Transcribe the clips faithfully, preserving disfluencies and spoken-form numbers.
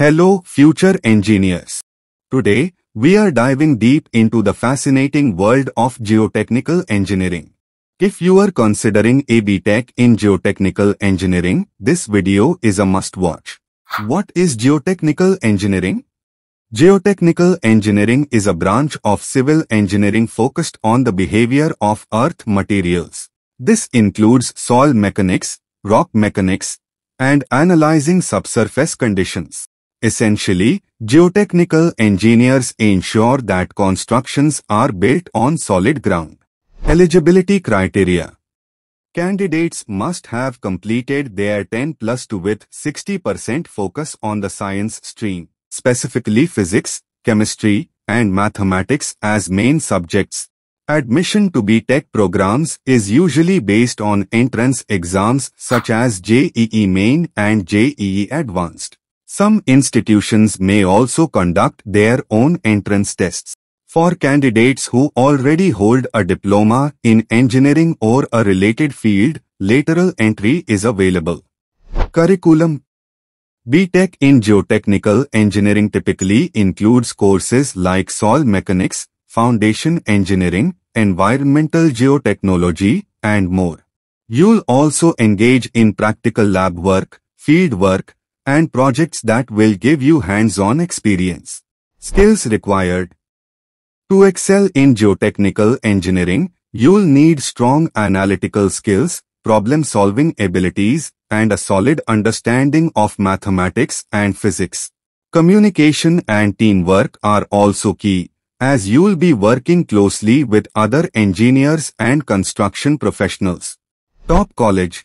Hello, future engineers. Today, we are diving deep into the fascinating world of geotechnical engineering. If you are considering a B.Tech in geotechnical engineering, this video is a must-watch. What is geotechnical engineering? Geotechnical engineering is a branch of civil engineering focused on the behavior of earth materials. This includes soil mechanics, rock mechanics, and analyzing subsurface conditions. Essentially, geotechnical engineers ensure that constructions are built on solid ground. Eligibility criteria. Candidates must have completed their ten plus two with sixty percent focus on the science stream, specifically physics, chemistry, and mathematics as main subjects. Admission to B.Tech programs is usually based on entrance exams such as J E E Main and J E E Advanced. Some institutions may also conduct their own entrance tests. For candidates who already hold a diploma in engineering or a related field, lateral entry is available. Curriculum. B.Tech in geotechnical engineering typically includes courses like soil mechanics, foundation engineering, environmental geotechnology, and more. You'll also engage in practical lab work, field work, and projects that will give you hands-on experience. Skills required. To excel in geotechnical engineering, you'll need strong analytical skills, problem-solving abilities, and a solid understanding of mathematics and physics. Communication and teamwork are also key, as you'll be working closely with other engineers and construction professionals. Top college.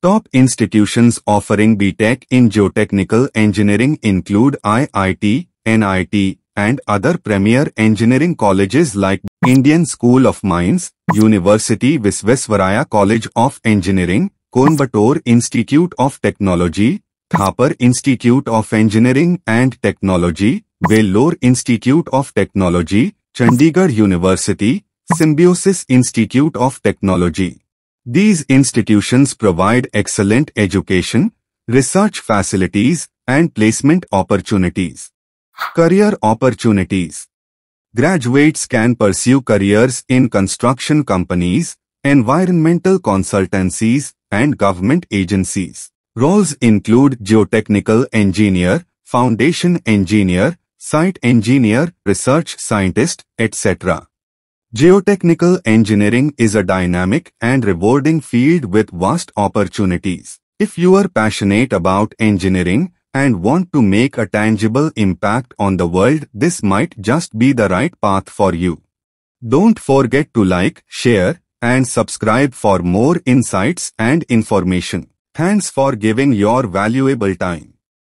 Top institutions offering B.Tech in geotechnical engineering include I I T, N I T, and other premier engineering colleges like Indian School of Mines, University Visvesvaraya College of Engineering, Coimbatore Institute of Technology, Thapar Institute of Engineering and Technology, Vellore Institute of Technology, Chandigarh University, Symbiosis Institute of Technology. These institutions provide excellent education, research facilities, and placement opportunities. Career opportunities. Graduates can pursue careers in construction companies, environmental consultancies, and government agencies. Roles include geotechnical engineer, foundation engineer, site engineer, research scientist, et cetera. Geotechnical engineering is a dynamic and rewarding field with vast opportunities. If you are passionate about engineering and want to make a tangible impact on the world, this might just be the right path for you. Don't forget to like, share, and subscribe for more insights and information. Thanks for giving your valuable time.